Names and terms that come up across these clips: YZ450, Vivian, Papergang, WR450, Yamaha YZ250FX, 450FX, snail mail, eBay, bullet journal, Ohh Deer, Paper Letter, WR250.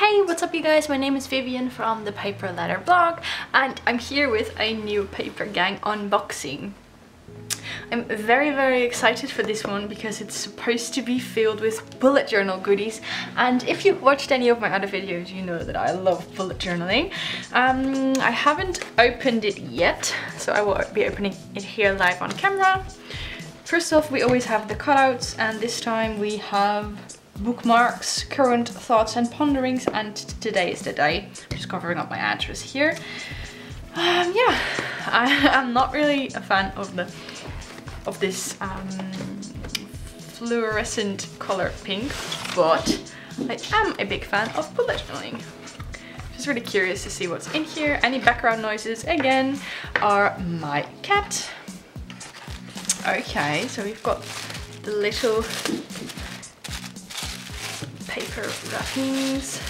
Hey, what's up you guys? My name is Vivian from the Paper Letter blog and I'm here with a new Papergang unboxing. I'm very excited for this one because it's supposed to be filled with bullet journal goodies, and if you've watched any of my other videos you know that I love bullet journaling. I haven't opened it yet, so I will be opening it here live on camera. First off, we always have the cutouts, and this time we have bookmarks, current thoughts and ponderings, and today is the day. I'm just covering up my address here. Yeah, I'm not really a fan of this fluorescent color pink, but I am a big fan of bullet journaling. Just really curious to see what's in here. Any background noises again are my cat. Okay, so we've got the little paper wrappings.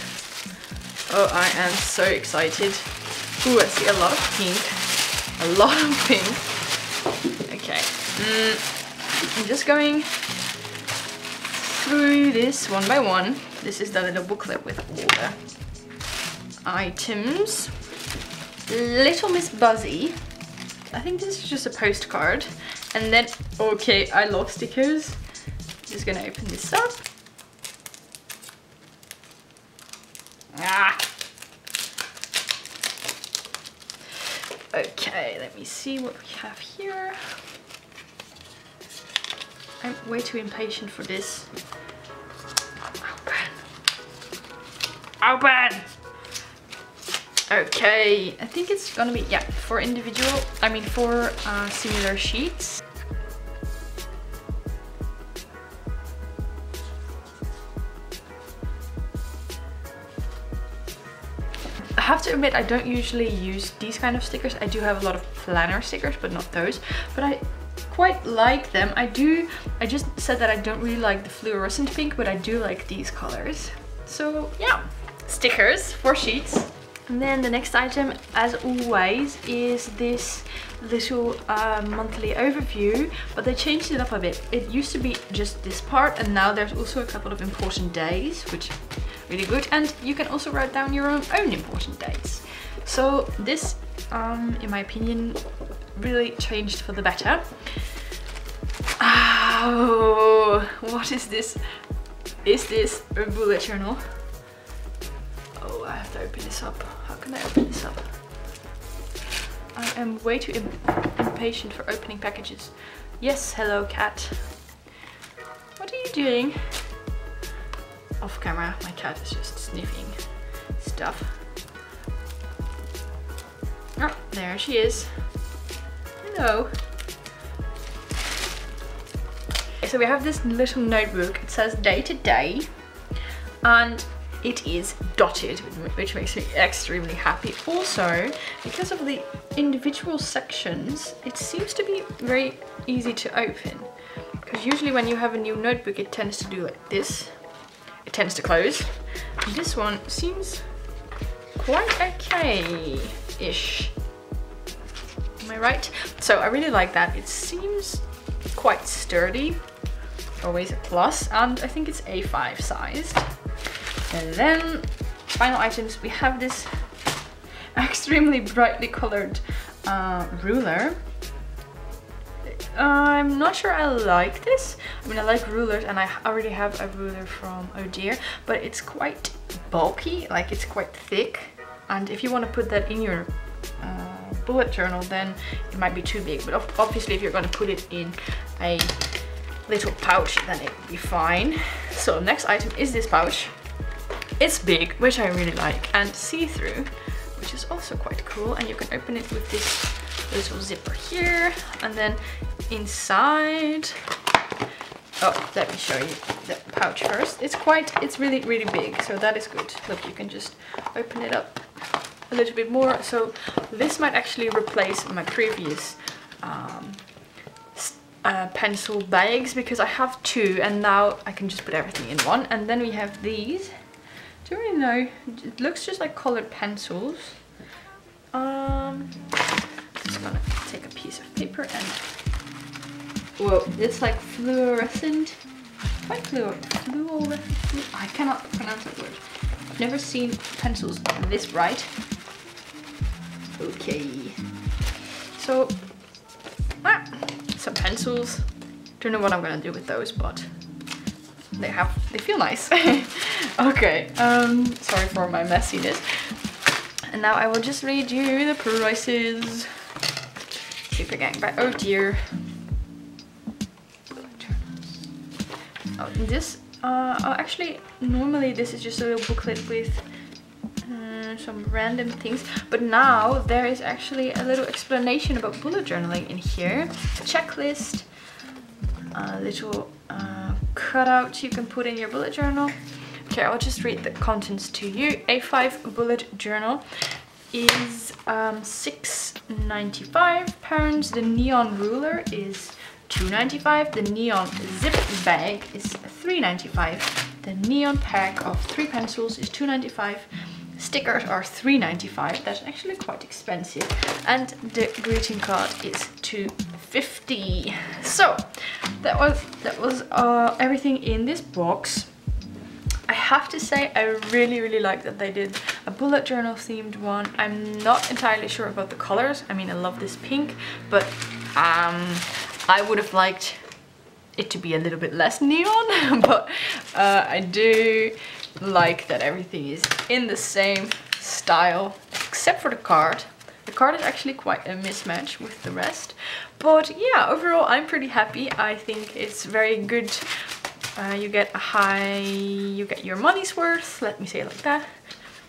Oh, I am so excited. Ooh, I see a lot of pink. A lot of pink. Okay. I'm just going through this one by one. This is the little booklet with all the items. Little Miss Buzzy. I think this is just a postcard. And then, okay, I love stickers. I'm just gonna open this up. Ah! Okay, let me see what we have here. I'm way too impatient for this. Open! Open! Okay, I think it's gonna be, yeah, for similar sheets. I have to admit, I don't usually use these kind of stickers. I do have a lot of planner stickers, but not those. But I quite like them. I just said that I don't really like the fluorescent pink, but I do like these colors. So yeah, stickers for sheets. And then the next item, as always, is this little monthly overview, but they changed it up a bit. It used to be just this part, and now there's also a couple of important days, which are really good. And you can also write down your own important dates. So this, in my opinion, really changed for the better. Oh, what is this? Is this a bullet journal? Oh, I have to open this up. How can I open this up? I am way too impatient for opening packages. Yes, hello cat. What are you doing? Off camera, my cat is just sniffing stuff. Oh, there she is. Hello. So we have this little notebook. It says day to day, and it is dotted, which makes me extremely happy. Also, because of the individual sections, it seems to be very easy to open. Because usually when you have a new notebook, it tends to do like this. It tends to close. And this one seems quite okay-ish. Am I right? So I really like that. It seems quite sturdy. Always a plus. And I think it's A5 sized. And then, final items, we have this extremely brightly colored ruler. I'm not sure I like this. I mean, I like rulers, and I already have a ruler from Ohh Deer, but it's quite bulky, like it's quite thick. And if you want to put that in your bullet journal, then it might be too big. But obviously, if you're going to put it in a little pouch, then it would be fine. So, next item is this pouch. It's big, which I really like, and see-through, which is also quite cool. And you can open it with this little zipper here, and then inside, oh, let me show you the pouch first. It's really big, so that is good. Look, you can just open it up a little bit more. So this might actually replace my previous pencil bags, because I have two, and now I can just put everything in one. And then we have these. I don't really know, it looks just like colored pencils. I'm just gonna take a piece of paper and... Whoa, it's like fluorescent. Quite fluorescent. I cannot pronounce that word. I've never seen pencils this bright. Okay. So, some pencils. Don't know what I'm gonna do with those, but they feel nice. Okay, sorry for my messiness. And now I will just read you the prices. Papergang by Ohh Deer. Oh, this, actually, normally this is just a little booklet with some random things, but now there is actually a little explanation about bullet journaling in here. A checklist, a little cutout you can put in your bullet journal. Okay, I'll just read the contents to you. A5 bullet journal is £6.95. The neon ruler is £2.95. The neon zip bag is £3.95. The neon pack of 3 pencils is £2.95. Stickers are £3.95. That's actually quite expensive. And the greeting card is £2.50. So that was everything in this box. I have to say I really like that they did a bullet journal themed one. I'm not entirely sure about the colors. I mean, I love this pink, but I would have liked it to be a little bit less neon, but I do like that everything is in the same style except for the card. The card is actually quite a mismatch with the rest, but yeah, overall I'm pretty happy. I think it's very good. You get your money's worth, let me say it like that.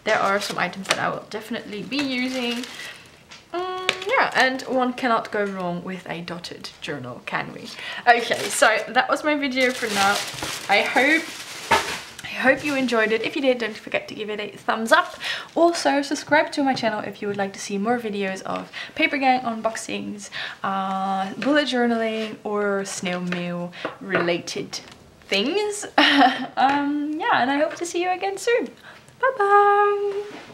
There are some items that I will definitely be using. Yeah, and one cannot go wrong with a dotted journal, can we? Okay, so that was my video for now. I hope you enjoyed it. If you did, don't forget to give it a thumbs up. Also, subscribe to my channel if you would like to see more videos of Papergang unboxings, bullet journaling, or snail mail related things. Yeah, and I hope to see you again soon. Bye bye!